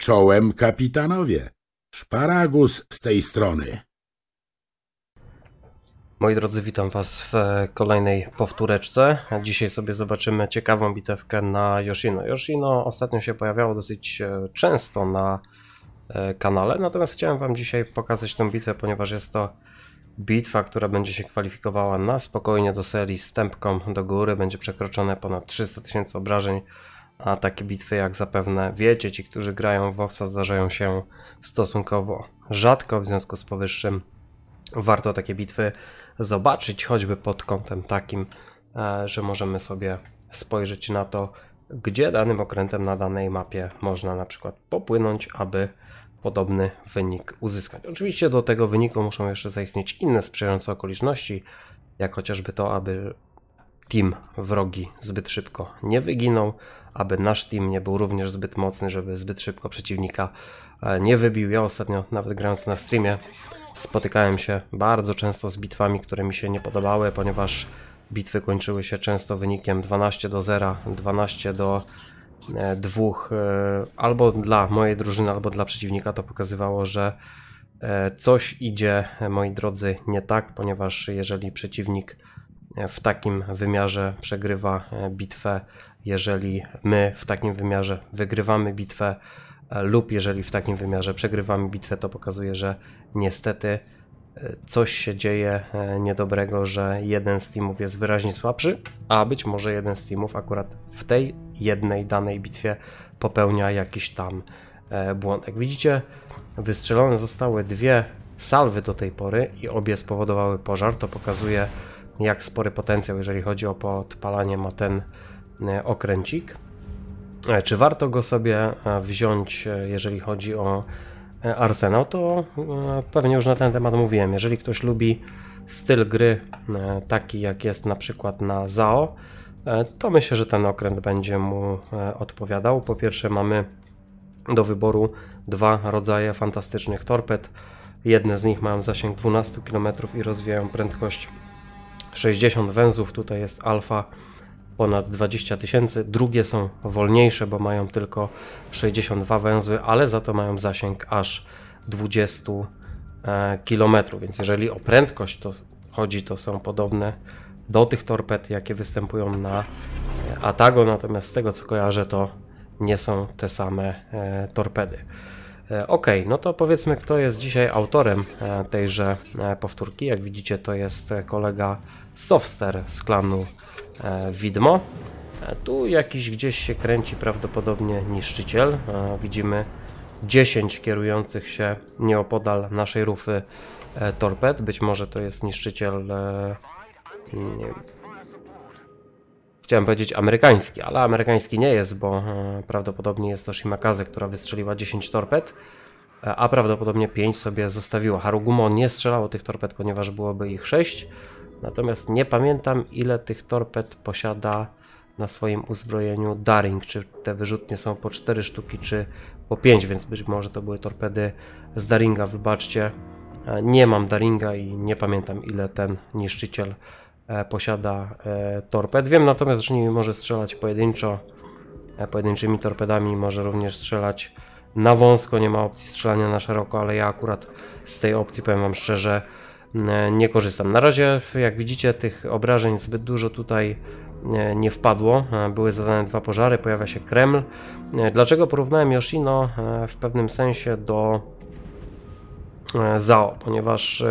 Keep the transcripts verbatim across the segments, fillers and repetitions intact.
Czołem, kapitanowie. Szparagus z tej strony. Moi drodzy, witam was w kolejnej powtóreczce. Dzisiaj sobie zobaczymy ciekawą bitewkę na Yoshino. Yoshino ostatnio się pojawiało dosyć często na kanale, natomiast chciałem wam dzisiaj pokazać tę bitwę, ponieważ jest to bitwa, która będzie się kwalifikowała na spokojnie do serii Stępką do Góry. Będzie przekroczone ponad trzysta tysięcy obrażeń, a takie bitwy, jak zapewne wiecie, ci, którzy grają w WoWsa, zdarzają się stosunkowo rzadko. W związku z powyższym warto takie bitwy zobaczyć, choćby pod kątem takim, że możemy sobie spojrzeć na to, gdzie danym okrętem na danej mapie można na przykład popłynąć, aby podobny wynik uzyskać. Oczywiście do tego wyniku muszą jeszcze zaistnieć inne sprzyjające okoliczności, jak chociażby to, aby team wrogi zbyt szybko nie wyginął, aby nasz team nie był również zbyt mocny, żeby zbyt szybko przeciwnika nie wybił. Ja ostatnio, nawet grając na streamie, spotykałem się bardzo często z bitwami, które mi się nie podobały, ponieważ bitwy kończyły się często wynikiem dwanaście do zera, dwanaście do dwóch, albo dla mojej drużyny, albo dla przeciwnika. To pokazywało, że coś idzie, moi drodzy, nie tak, ponieważ jeżeli przeciwnik w takim wymiarze przegrywa bitwę, jeżeli my w takim wymiarze wygrywamy bitwę lub jeżeli w takim wymiarze przegrywamy bitwę, to pokazuje, że niestety coś się dzieje niedobrego, że jeden z teamów jest wyraźnie słabszy, a być może jeden z teamów akurat w tej jednej danej bitwie popełnia jakiś tam błąd. Jak widzicie, wystrzelone zostały dwie salwy do tej pory i obie spowodowały pożar. To pokazuje, jak spory potencjał, jeżeli chodzi o podpalanie, ma ten okręcik. Czy warto go sobie wziąć, jeżeli chodzi o arsenał? To pewnie już na ten temat mówiłem. Jeżeli ktoś lubi styl gry taki, jak jest na przykład na zao, to myślę, że ten okręt będzie mu odpowiadał. Po pierwsze, mamy do wyboru dwa rodzaje fantastycznych torped. Jedne z nich mają zasięg dwanaście kilometrów i rozwijają prędkość sześćdziesiąt węzłów, tutaj jest alfa ponad dwadzieścia tysięcy. Drugie są wolniejsze, bo mają tylko sześćdziesiąt dwa węzły, ale za to mają zasięg aż dwadzieścia kilometrów. Więc jeżeli o prędkość to chodzi, to są podobne do tych torped, jakie występują na Atago, natomiast z tego co kojarzę, to nie są te same torpedy. Ok, no to powiedzmy, kto jest dzisiaj autorem tejże powtórki. Jak widzicie, to jest kolega Sofster z klanu Widmo. Tu jakiś gdzieś się kręci prawdopodobnie niszczyciel. Widzimy dziesięć kierujących się nieopodal naszej rufy torped. Być może to jest niszczyciel, nie wiem, chciałem powiedzieć amerykański, ale amerykański nie jest, bo prawdopodobnie jest to Shimakaze, która wystrzeliła dziesięć torped, a prawdopodobnie pięć sobie zostawiła. Harugumo nie strzelało tych torped, ponieważ byłoby ich sześć, natomiast nie pamiętam, ile tych torped posiada na swoim uzbrojeniu Daring, czy te wyrzutnie są po cztery sztuki, czy po pięć, więc być może to były torpedy z Daringa. Wybaczcie, nie mam Daringa i nie pamiętam, ile ten niszczyciel posiada torped. Wiem natomiast, że nimi może strzelać pojedynczo, pojedynczymi torpedami, może również strzelać na wąsko, nie ma opcji strzelania na szeroko, ale ja akurat z tej opcji, powiem wam szczerze, nie korzystam. Na razie, jak widzicie, tych obrażeń zbyt dużo tutaj nie wpadło. Były zadane dwa pożary, pojawia się Kreml. Dlaczego porównałem Yoshino w pewnym sensie do zao? Ponieważ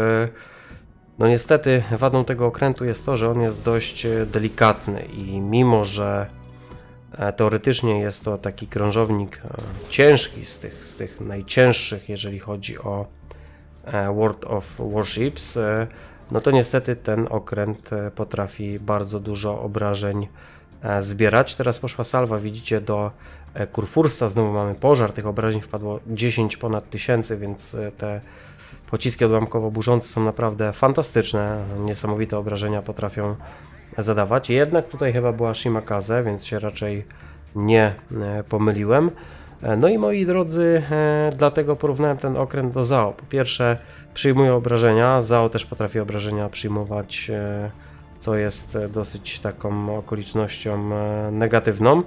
no niestety wadą tego okrętu jest to, że on jest dość delikatny i mimo, że teoretycznie jest to taki krążownik ciężki, z tych, z tych najcięższych, jeżeli chodzi o World of Warships, no to niestety ten okręt potrafi bardzo dużo obrażeń zbierać. Teraz poszła salwa, widzicie, do Kurfürsta, znowu mamy pożar, tych obrażeń wpadło dziesięć ponad tysięcy, więc te pociski odłamkowo-burzące są naprawdę fantastyczne, niesamowite obrażenia potrafią zadawać. Jednak tutaj chyba była Shimakaze, więc się raczej nie pomyliłem. No i moi drodzy, dlatego porównałem ten okręt do zao. Po pierwsze, przyjmuje obrażenia, zao też potrafi obrażenia przyjmować, co jest dosyć taką okolicznością negatywną.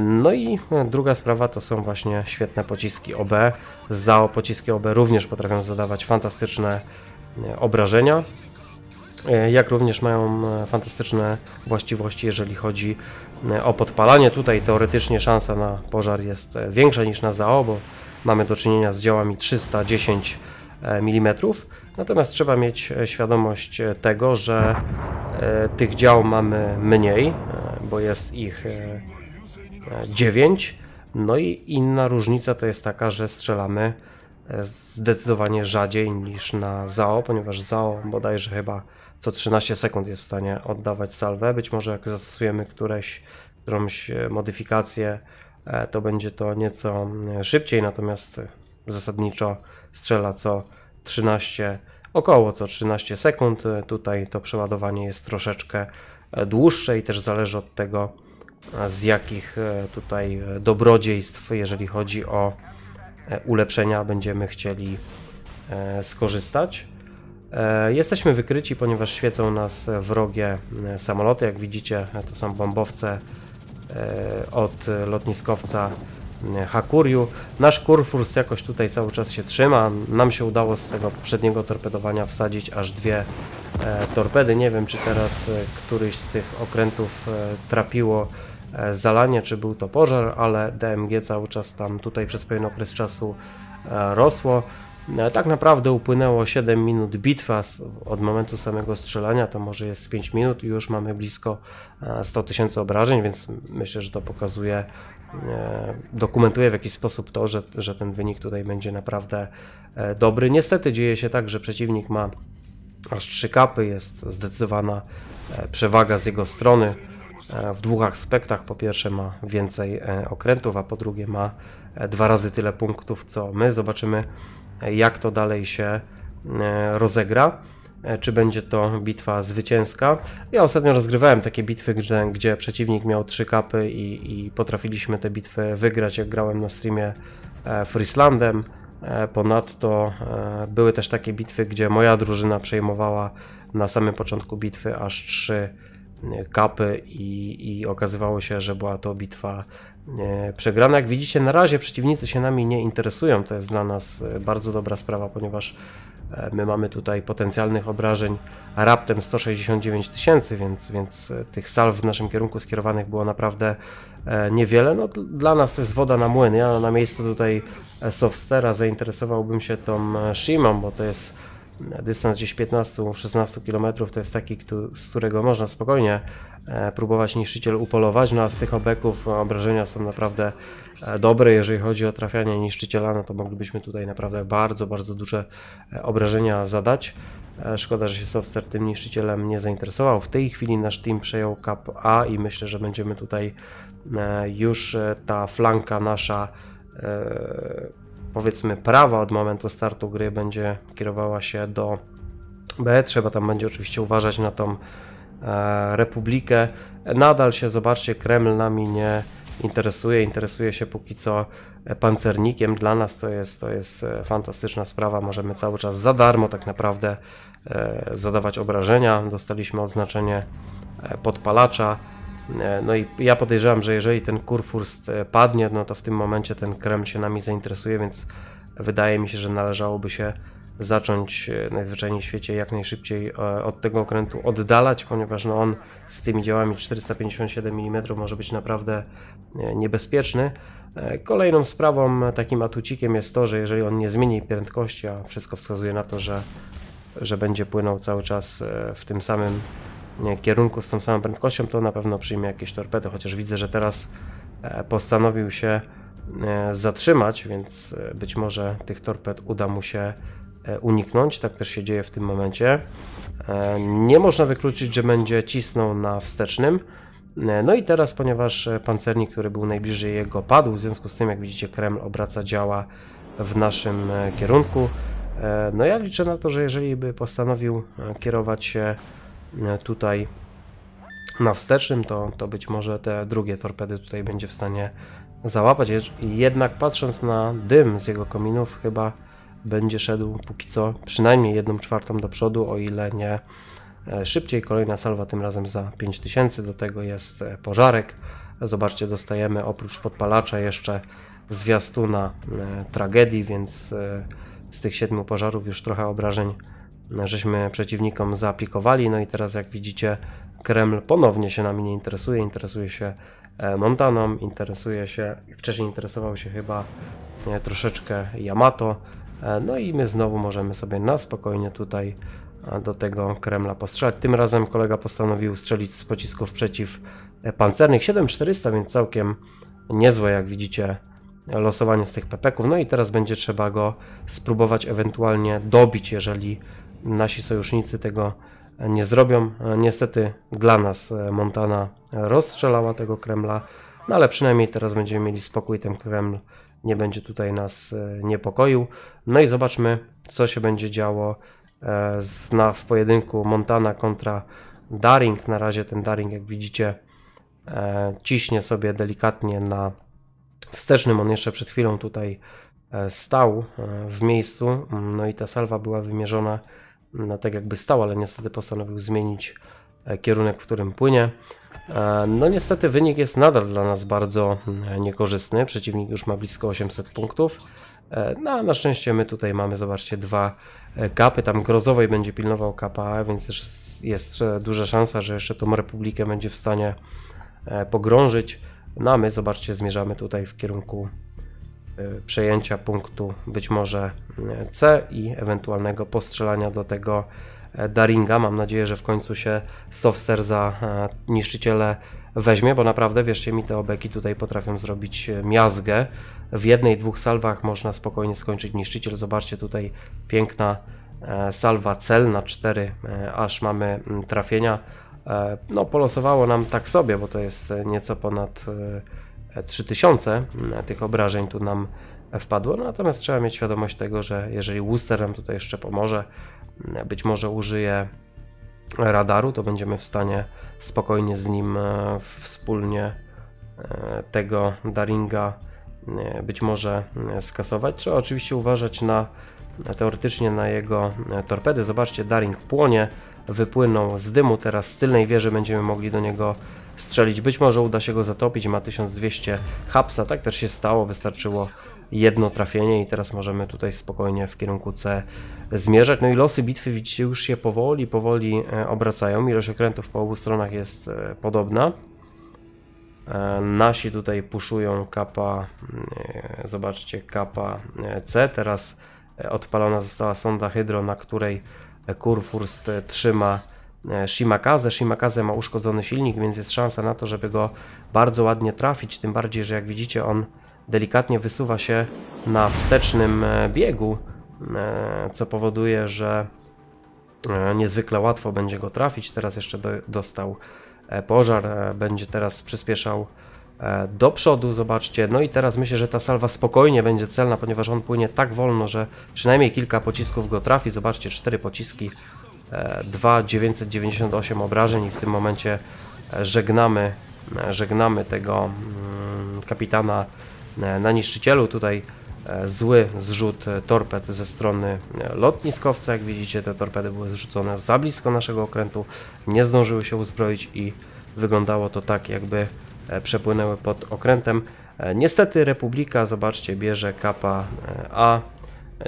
No i druga sprawa to są właśnie świetne pociski O B. Z A O pociski O B również potrafią zadawać fantastyczne obrażenia, jak również mają fantastyczne właściwości, jeżeli chodzi o podpalanie. Tutaj teoretycznie szansa na pożar jest większa niż na Z A O, bo mamy do czynienia z działami trzysta dziesięć milimetrów, natomiast trzeba mieć świadomość tego, że tych dział mamy mniej, bo jest ich dziewięć. No i inna różnica to jest taka, że strzelamy zdecydowanie rzadziej niż na Z A O, ponieważ Z A O bodajże chyba co trzynaście sekund jest w stanie oddawać salwę. Być może jak zastosujemy któreś, którąś modyfikację, to będzie to nieco szybciej, natomiast zasadniczo strzela co trzynaście, około co trzynaście sekund. Tutaj to przeładowanie jest troszeczkę dłuższe i też zależy od tego, z jakich tutaj dobrodziejstw, jeżeli chodzi o ulepszenia, będziemy chcieli skorzystać. Jesteśmy wykryci, ponieważ świecą nas wrogie samoloty. Jak widzicie, to są bombowce od lotniskowca Hakuryu. Nasz Kurfürst jakoś tutaj cały czas się trzyma. Nam się udało z tego poprzedniego torpedowania wsadzić aż dwie torpedy. Nie wiem, czy teraz któryś z tych okrętów trapiło zalanie, czy był to pożar, ale D M G cały czas tam tutaj przez pewien okres czasu rosło. Tak naprawdę upłynęło siedem minut bitwa od momentu samego strzelania, to może jest pięć minut i już mamy blisko sto tysięcy obrażeń, więc myślę, że to pokazuje, dokumentuje w jakiś sposób to, że, że ten wynik tutaj będzie naprawdę dobry. Niestety dzieje się tak, że przeciwnik ma aż trzy kapy, jest zdecydowana przewaga z jego strony w dwóch aspektach. Po pierwsze ma więcej okrętów, a po drugie ma dwa razy tyle punktów co my. Zobaczymy, jak to dalej się rozegra, czy będzie to bitwa zwycięska. Ja ostatnio rozgrywałem takie bitwy, gdzie, gdzie przeciwnik miał trzy kapy i, i potrafiliśmy te bitwy wygrać, jak grałem na streamie Frieslandem. Ponadto były też takie bitwy, gdzie moja drużyna przejmowała na samym początku bitwy aż trzy kapy i, i okazywało się, że była to bitwa przegrana. Jak widzicie, na razie przeciwnicy się nami nie interesują. To jest dla nas bardzo dobra sprawa, ponieważ my mamy tutaj potencjalnych obrażeń raptem sto sześćdziesiąt dziewięć tysięcy, więc, więc tych salw w naszym kierunku skierowanych było naprawdę niewiele. No, dla nas to jest woda na młyn. Ja na miejscu tutaj Sofstera zainteresowałbym się tą Shimą, bo to jest dystans gdzieś piętnaście do szesnastu kilometrów, to jest taki, z którego można spokojnie próbować niszczyciel upolować, no a z tych obeków obrażenia są naprawdę dobre. Jeżeli chodzi o trafianie niszczyciela, no to moglibyśmy tutaj naprawdę bardzo, bardzo duże obrażenia zadać. Szkoda, że się Sofster tym niszczycielem nie zainteresował. W tej chwili nasz team przejął kap A i myślę, że będziemy tutaj już ta flanka nasza, powiedzmy prawa, od momentu startu gry będzie kierowała się do B. Trzeba tam będzie oczywiście uważać na tą e, Republikę. Nadal się, zobaczcie, Kreml nami nie interesuje. Interesuje się póki co pancernikiem. Dla nas to jest, to jest fantastyczna sprawa. Możemy cały czas za darmo tak naprawdę e, zadawać obrażenia. Dostaliśmy odznaczenie podpalacza. No i ja podejrzewam, że jeżeli ten Kurfürst padnie, no to w tym momencie ten Kreml się nami zainteresuje, więc wydaje mi się, że należałoby się zacząć najzwyczajniej w świecie jak najszybciej od tego okrętu oddalać, ponieważ no on z tymi działami czterysta pięćdziesiąt siedem milimetrów może być naprawdę niebezpieczny. Kolejną sprawą, takim atucikiem jest to, że jeżeli on nie zmieni prędkości, a wszystko wskazuje na to, że, że będzie płynął cały czas w tym samym kierunku z tą samą prędkością, to na pewno przyjmie jakieś torpedy, chociaż widzę, że teraz postanowił się zatrzymać, więc być może tych torped uda mu się uniknąć. Tak też się dzieje w tym momencie. Nie można wykluczyć, że będzie cisnął na wstecznym. No i teraz, ponieważ pancernik, który był najbliżej jego, padł, w związku z tym, jak widzicie, Kreml obraca działa w naszym kierunku. No ja liczę na to, że jeżeli by postanowił kierować się tutaj na wstecznym, to, to być może te drugie torpedy tutaj będzie w stanie załapać. Jednak patrząc na dym z jego kominów, chyba będzie szedł póki co przynajmniej jedną czwartą do przodu, o ile nie szybciej. Kolejna salwa, tym razem za pięć tysięcy, do tego jest pożarek. Zobaczcie, dostajemy oprócz podpalacza jeszcze zwiastuna e, tragedii, więc e, z tych siedmiu pożarów już trochę obrażeń żeśmy przeciwnikom zaaplikowali. No i teraz, jak widzicie, Kreml ponownie się nami nie interesuje. Interesuje się Montaną, interesuje się, wcześniej interesował się chyba nie, troszeczkę Yamato. No i my znowu możemy sobie na spokojnie tutaj do tego Kremla postrzelać. Tym razem kolega postanowił strzelić z pocisków przeciwpancernych. siedem tysięcy czterysta, więc całkiem niezłe, jak widzicie, losowanie z tych pepeków. No i teraz będzie trzeba go spróbować ewentualnie dobić, jeżeli nasi sojusznicy tego nie zrobią. Niestety dla nas Montana rozstrzelała tego Kremla, no ale przynajmniej teraz będziemy mieli spokój, ten Kreml nie będzie tutaj nas niepokoił. No i zobaczmy, co się będzie działo w pojedynku Montana kontra Daring. Na razie ten Daring, jak widzicie, ciśnie sobie delikatnie na wstecznym. On jeszcze przed chwilą tutaj stał w miejscu, no i ta salwa była wymierzona no, tak jakby stał, ale niestety postanowił zmienić kierunek, w którym płynie. No niestety wynik jest nadal dla nas bardzo niekorzystny. Przeciwnik już ma blisko osiemset punktów. No a na szczęście my tutaj mamy, zobaczcie, dwa kapy. Tam Grozowej będzie pilnował kapa, więc jest, jest duża szansa, że jeszcze tą Republikę będzie w stanie pogrążyć. No a my, zobaczcie, zmierzamy tutaj w kierunku przejęcia punktu być może C i ewentualnego postrzelania do tego Daringa. Mam nadzieję, że w końcu się Sofster za niszczyciele weźmie, bo naprawdę, wierzcie mi, te obeki tutaj potrafią zrobić miazgę. W jednej, dwóch salwach można spokojnie skończyć niszczyciel. Zobaczcie, tutaj piękna salwa celna, cztery, aż mamy trafienia. No, polosowało nam tak sobie, bo to jest nieco ponad trzy tysiące tych obrażeń tu nam wpadło, no, natomiast trzeba mieć świadomość tego, że jeżeli Wooster nam tutaj jeszcze pomoże, być może użyje radaru, to będziemy w stanie spokojnie z nim wspólnie tego Daringa być może skasować. Trzeba oczywiście uważać na teoretycznie na jego torpedy. Zobaczcie, Daring płonie, wypłynął z dymu, teraz z tylnej wieży będziemy mogli do niego strzelić. Być może uda się go zatopić, ma tysiąc dwieście hapsa, tak też się stało, wystarczyło jedno trafienie i teraz możemy tutaj spokojnie w kierunku C zmierzać. No i losy bitwy, widzicie, już się powoli, powoli obracają. Ilość okrętów po obu stronach jest podobna. Nasi tutaj puszują kapa, zobaczcie, kapa C. Teraz odpalona została sonda hydro, na której Kurfürst trzyma Shimakaze. Shimakaze ma uszkodzony silnik, więc jest szansa na to, żeby go bardzo ładnie trafić, tym bardziej, że jak widzicie, on delikatnie wysuwa się na wstecznym biegu, co powoduje, że niezwykle łatwo będzie go trafić. Teraz jeszcze do, dostał pożar, będzie teraz przyspieszał do przodu, zobaczcie. No i teraz myślę, że ta salwa spokojnie będzie celna, ponieważ on płynie tak wolno, że przynajmniej kilka pocisków go trafi. Zobaczcie, cztery pociski, dwa tysiące dziewięćset dziewięćdziesiąt osiem obrażeń i w tym momencie żegnamy, żegnamy tego kapitana na niszczycielu. Tutaj zły zrzut torped ze strony lotniskowca. Jak widzicie, te torpedy były zrzucone za blisko naszego okrętu, nie zdążyły się uzbroić i wyglądało to tak, jakby przepłynęły pod okrętem. Niestety Republika, zobaczcie, bierze kapa A.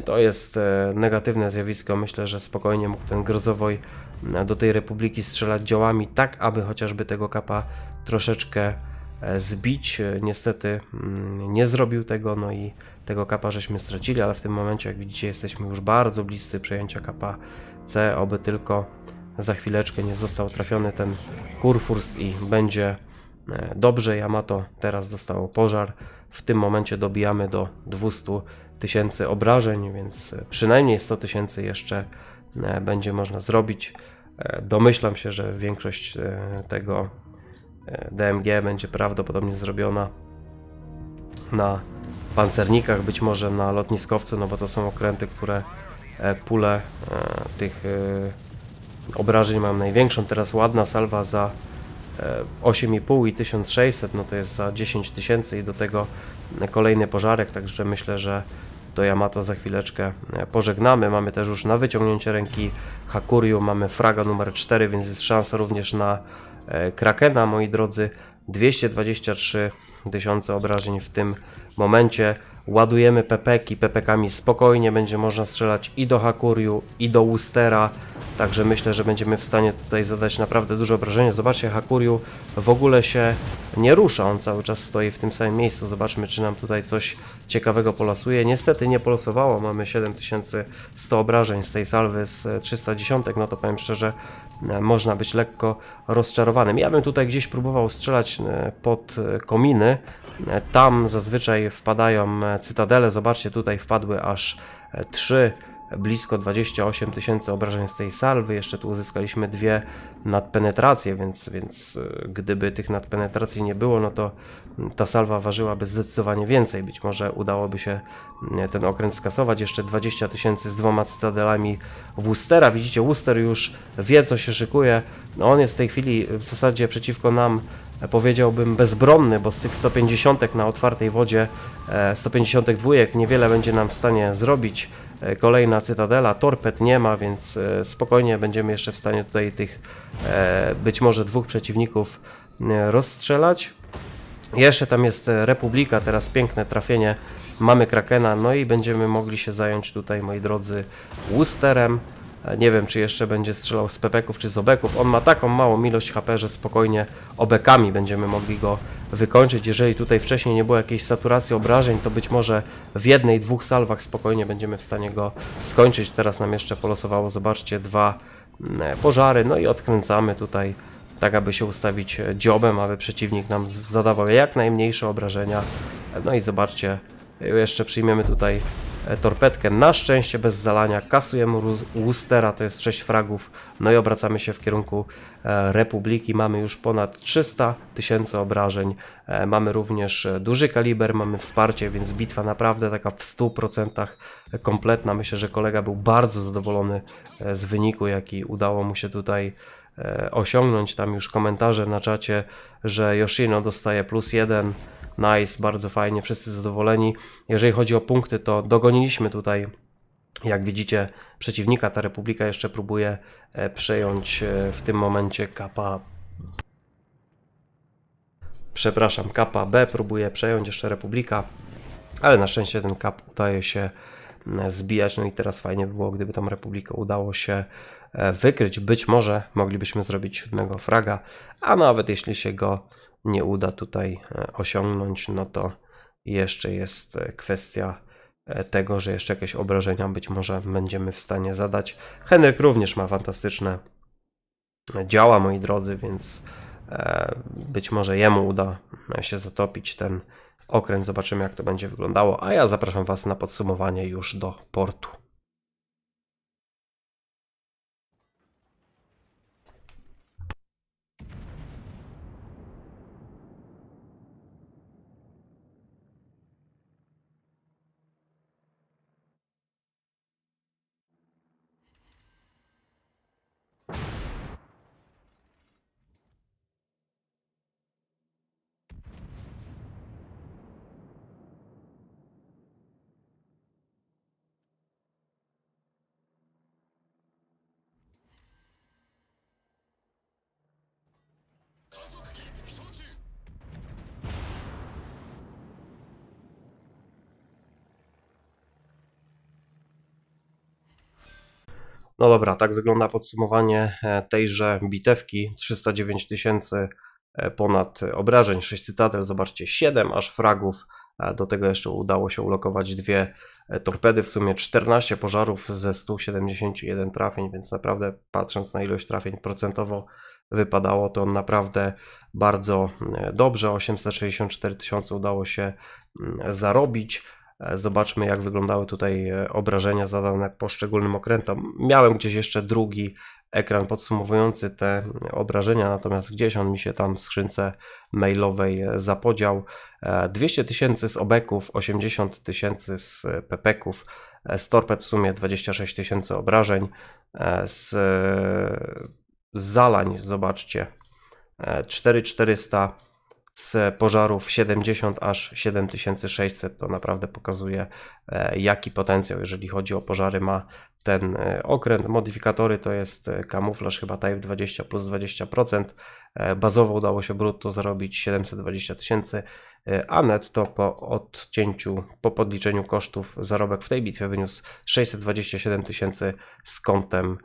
To jest negatywne zjawisko. Myślę, że spokojnie mógł ten Grozowoj do tej Republiki strzelać działami, tak aby chociażby tego kapa troszeczkę zbić. Niestety nie zrobił tego, no i tego kapa żeśmy stracili, ale w tym momencie, jak widzicie, jesteśmy już bardzo bliscy przejęcia kapa C. Oby tylko za chwileczkę nie został trafiony ten Kurfürst i będzie dobrze. Yamato teraz dostało pożar. W tym momencie dobijamy do dwustu tysięcy obrażeń, więc przynajmniej sto tysięcy jeszcze będzie można zrobić. Domyślam się, że większość tego D M G będzie prawdopodobnie zrobiona na pancernikach, być może na lotniskowcu, no bo to są okręty, które pulę tych obrażeń mają największą. Teraz ładna salwa za osiem i pół i tysiąc sześćset, no to jest za dziesięć tysięcy i do tego kolejny pożarek, także myślę, że to Yamato za chwileczkę pożegnamy. Mamy też już na wyciągnięcie ręki Hakuryu, mamy fraga numer cztery, więc jest szansa również na Krakena, moi drodzy. dwieście dwadzieścia trzy tysiące obrażeń w tym momencie. Ładujemy pepeki, pepekami spokojnie będzie można strzelać i do Hakuryu, i do Woostera, także myślę, że będziemy w stanie tutaj zadać naprawdę duże obrażenia. Zobaczcie, Hakuryu w ogóle się nie rusza, on cały czas stoi w tym samym miejscu. Zobaczmy, czy nam tutaj coś ciekawego polasuje. Niestety nie polosowało, mamy siedem tysięcy sto obrażeń z tej salwy z trzysta dziesięć, no to powiem szczerze, można być lekko rozczarowanym. Ja bym tutaj gdzieś próbował strzelać pod kominy, tam zazwyczaj wpadają cytadele, zobaczcie, tutaj wpadły aż trzy, blisko dwadzieścia osiem tysięcy obrażeń z tej salwy, jeszcze tu uzyskaliśmy dwie nadpenetracje, więc, więc gdyby tych nadpenetracji nie było, no to ta salwa ważyłaby zdecydowanie więcej, być może udałoby się ten okręt skasować. Jeszcze dwadzieścia tysięcy z dwoma cytadelami Woostera, widzicie, Wooster już wie, co się szykuje, no on jest w tej chwili w zasadzie przeciwko nam, powiedziałbym, bezbronny, bo z tych sto pięćdziesiąt na otwartej wodzie, sto pięćdziesiąt dwa niewiele będzie nam w stanie zrobić. Kolejna cytadela, torped nie ma, więc spokojnie będziemy jeszcze w stanie tutaj tych być może dwóch przeciwników rozstrzelać. Jeszcze tam jest Republika, teraz piękne trafienie, mamy Krakena, no i będziemy mogli się zająć tutaj, moi drodzy, Woosterem. Nie wiem, czy jeszcze będzie strzelał z pepeków czy z obeków. On ma taką małą ilość H P, że spokojnie obekami będziemy mogli go wykończyć. Jeżeli tutaj wcześniej nie było jakiejś saturacji obrażeń, to być może w jednej, dwóch salwach spokojnie będziemy w stanie go skończyć. Teraz nam jeszcze polosowało, zobaczcie, dwa pożary. No i odkręcamy tutaj tak, aby się ustawić dziobem, aby przeciwnik nam zadawał jak najmniejsze obrażenia. No i zobaczcie, jeszcze przyjmiemy tutaj torpedkę, na szczęście bez zalania, kasujemy Woostera, to jest sześć fragów, no i obracamy się w kierunku Republiki, mamy już ponad trzysta tysięcy obrażeń, mamy również duży kaliber, mamy wsparcie, więc bitwa naprawdę taka w stu procentach kompletna. Myślę, że kolega był bardzo zadowolony z wyniku, jaki udało mu się tutaj osiągnąć. Tam już komentarze na czacie, że Yoshino dostaje plus jeden, nice, bardzo fajnie, wszyscy zadowoleni. Jeżeli chodzi o punkty, to dogoniliśmy tutaj, jak widzicie, przeciwnika. Ta Republika jeszcze próbuje przejąć w tym momencie kapa... Przepraszam, kapa B próbuje przejąć jeszcze Republika, ale na szczęście ten kap udaje się zbijać. No i teraz fajnie by było, gdyby tą Republikę udało się wykryć. Być może moglibyśmy zrobić siódmego fraga, a nawet jeśli się go nie uda tutaj osiągnąć, no to jeszcze jest kwestia tego, że jeszcze jakieś obrażenia być może będziemy w stanie zadać. Henryk również ma fantastyczne działa, moi drodzy, więc być może jemu uda się zatopić ten okręt. Zobaczymy, jak to będzie wyglądało, a ja zapraszam Was na podsumowanie już do portu. No dobra, tak wygląda podsumowanie tejże bitewki. trzysta dziewięć tysięcy ponad obrażeń, sześć cytadel, zobaczcie, siedem aż fragów. Do tego jeszcze udało się ulokować dwie torpedy, w sumie czternaście pożarów ze stu siedemdziesięciu jeden trafień, więc naprawdę patrząc na ilość trafień procentowo wypadało to naprawdę bardzo dobrze. osiemset sześćdziesiąt cztery tysiące udało się zarobić. Zobaczmy, jak wyglądały tutaj obrażenia zadane poszczególnym okrętom. Miałem gdzieś jeszcze drugi ekran podsumowujący te obrażenia, natomiast gdzieś on mi się tam w skrzynce mailowej zapodział. dwieście tysięcy z obeków, osiemdziesiąt tysięcy z pepeków, z torped w sumie dwadzieścia sześć tysięcy obrażeń, z zalań, zobaczcie, cztery tysiące czterysta z pożarów siedemdziesiąt aż siedem tysięcy sześćset. To naprawdę pokazuje, jaki potencjał, jeżeli chodzi o pożary, ma ten okręt. Modyfikatory to jest kamuflaż chyba Type dwadzieścia plus dwadzieścia procent. Bazowo udało się brutto zarobić siedemset dwadzieścia tysięcy, a netto po odcięciu, po podliczeniu kosztów zarobek w tej bitwie wyniósł sześćset dwadzieścia siedem tysięcy z kątem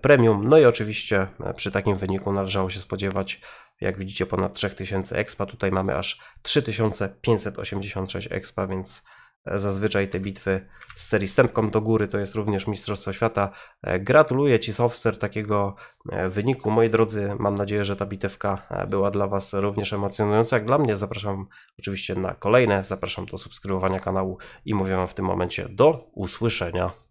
premium. No i oczywiście przy takim wyniku należało się spodziewać, jak widzicie, ponad trzy tysiące expa. Tutaj mamy aż trzy tysiące pięćset osiemdziesiąt sześć expa, więc zazwyczaj te bitwy z serii Stępką do Góry to jest również Mistrzostwo Świata. Gratuluję Ci, Sofster, takiego wyniku. Moi drodzy, mam nadzieję, że ta bitewka była dla Was również emocjonująca. Jak dla mnie, zapraszam oczywiście na kolejne. Zapraszam do subskrybowania kanału i mówię Wam w tym momencie do usłyszenia.